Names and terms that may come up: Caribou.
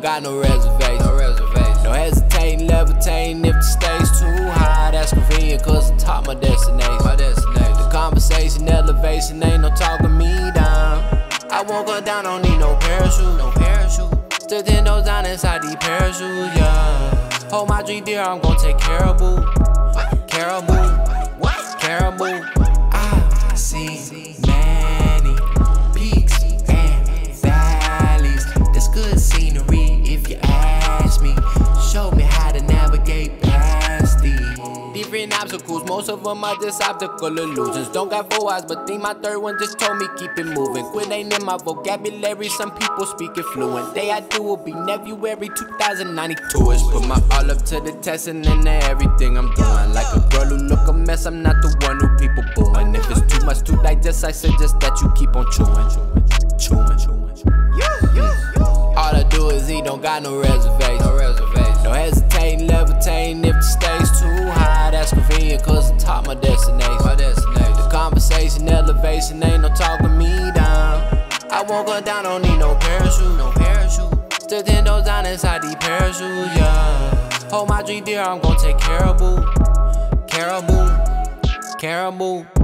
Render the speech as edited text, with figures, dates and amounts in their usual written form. don't got no reservation. No reservation. No hesitating, levitating if the stakes too high. That's convenient cause I top my destination. My destination. The conversation, elevation, ain't no talking me down. I won't go down, don't need no parachute. No parachute. Still ten toes down inside these parachutes, yeah. Hold my dream dear, I'm gon' take Caribou. Caribou. What? Caribou. I see many peaks and valleys. That's good scenery if you ask me. Show me how to navigate past these different obstacles. Most of them are just optical illusions. Don't got four eyes, but think my third one just told me keep it moving. Quit ain't in my vocabulary. Some people speak it fluent. Day I do will be February 2092. It's put my all up to the test and into everything I'm doing. Like a girl who look a mess, I'm not the one who people booing. If it's too much to digest, I suggest that you keep on chewing. All I do is eat, don't got no reservation. No reservation. No hesitating, levitating if the stakes too high. That's convenient cause I top my destination. My destination. The conversation, elevation, ain't no talking me down. I won't go down, don't need no parachute. No parachute. Still ten toes down inside these parachutes, yeah. Hold my dream dear, I'm gon' take Caribou. Caribou. Caribou.